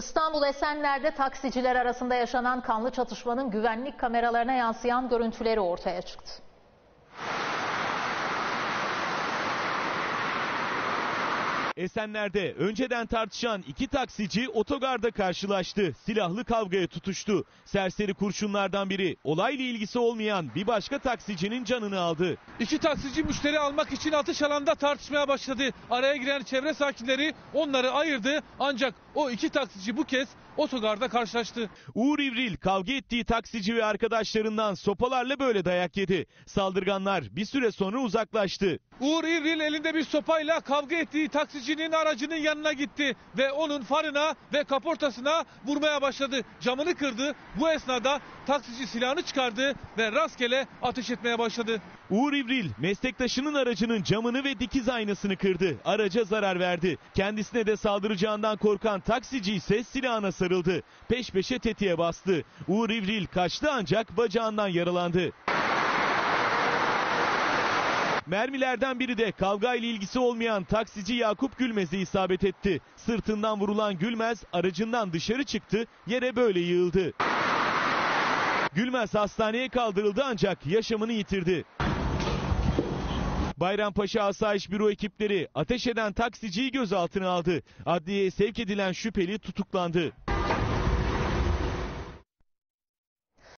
İstanbul Esenler'de taksiciler arasında yaşanan kanlı çatışmanın güvenlik kameralarına yansıyan görüntüleri ortaya çıktı. Esenler'de önceden tartışan iki taksici otogarda karşılaştı. Silahlı kavgaya tutuştu. Serseri kurşunlardan biri olayla ilgisi olmayan bir başka taksicinin canını aldı. İki taksici müşteri almak için atış alanında tartışmaya başladı. Araya giren çevre sakinleri onları ayırdı. Ancak o iki taksici bu kez otogarda karşılaştı. Uğur İvril kavga ettiği taksici ve arkadaşlarından sopalarla böyle dayak yedi. Saldırganlar bir süre sonra uzaklaştı. Uğur İvril elinde bir sopayla kavga ettiği taksicinin aracının yanına gitti ve onun farına ve kaportasına vurmaya başladı. Camını kırdı. Bu esnada taksici silahını çıkardı ve rastgele ateş etmeye başladı. Uğur İvril meslektaşının aracının camını ve dikiz aynasını kırdı. Araca zarar verdi. Kendisine de saldıracağından korkan taksici ise silahına sarıldı. Peş peşe tetiğe bastı. Uğur İvril kaçtı ancak bacağından yaralandı. Mermilerden biri de kavgayla ilgisi olmayan taksici Yakup Gülmez'e isabet etti. Sırtından vurulan Gülmez aracından dışarı çıktı, yere böyle yığıldı. Gülmez hastaneye kaldırıldı ancak yaşamını yitirdi. Bayrampaşa Asayiş Büro ekipleri ateş eden taksiciyi gözaltına aldı. Adliyeye sevk edilen şüpheli tutuklandı.